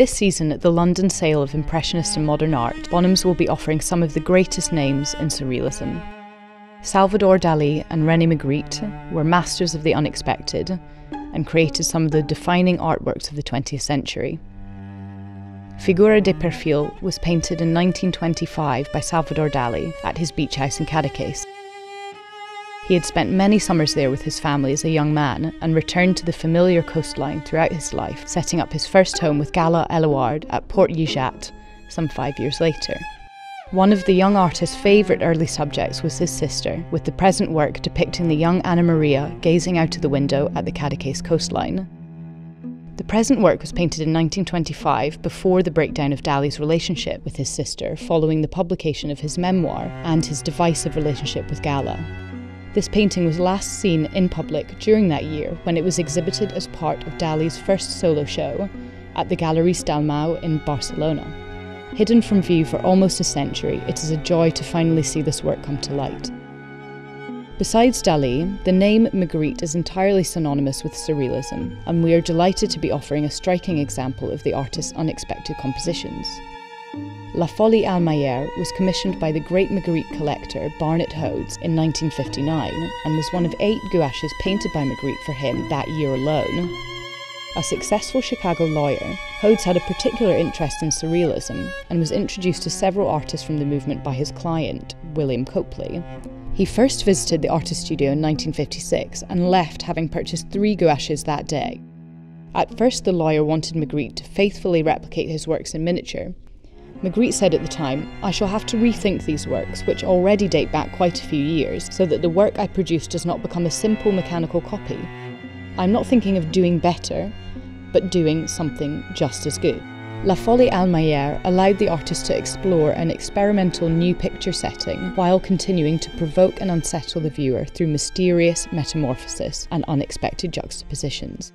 This season at the London sale of Impressionist and Modern Art, Bonhams will be offering some of the greatest names in Surrealism. Salvador Dalí and René Magritte were masters of the unexpected and created some of the defining artworks of the 20th century. Figura de Perfil was painted in 1925 by Salvador Dalí at his beach house in Cadaqués. He had spent many summers there with his family as a young man and returned to the familiar coastline throughout his life, setting up his first home with Gala Eluard at Port Lligat some 5 years later. One of the young artist's favourite early subjects was his sister, with the present work depicting the young Anna Maria gazing out of the window at the Cadaqués coastline. The present work was painted in 1925, before the breakdown of Dalí's relationship with his sister following the publication of his memoir and his divisive relationship with Gala. This painting was last seen in public during that year when it was exhibited as part of Dalí's first solo show at the Galeries Dalmau in Barcelona. Hidden from view for almost a century, it is a joy to finally see this work come to light. Besides Dalí, the name Magritte is entirely synonymous with Surrealism, and we are delighted to be offering a striking example of the artist's unexpected compositions. La Folie Almayer was commissioned by the great Magritte collector Barnett Hodes in 1959, and was one of 8 gouaches painted by Magritte for him that year alone. A successful Chicago lawyer, Hodes had a particular interest in Surrealism, and was introduced to several artists from the movement by his client, William Copley. He first visited the artist's studio in 1956 and left having purchased 3 gouaches that day. At first the lawyer wanted Magritte to faithfully replicate his works in miniature. Magritte said at the time, "I shall have to rethink these works, which already date back quite a few years, so that the work I produce does not become a simple mechanical copy. I'm not thinking of doing better, but doing something just as good." La Folie Almayer allowed the artist to explore an experimental new picture setting while continuing to provoke and unsettle the viewer through mysterious metamorphosis and unexpected juxtapositions.